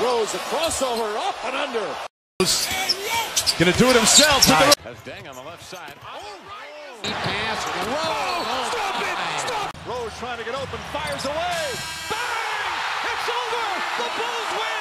Rose, a crossover, up and under. Gonna do it himself. Nice. Has Deng on the left side. Right. He passed. Rose, stop it! Rose trying to get open, fires away. Bang! It's over! The Bulls win!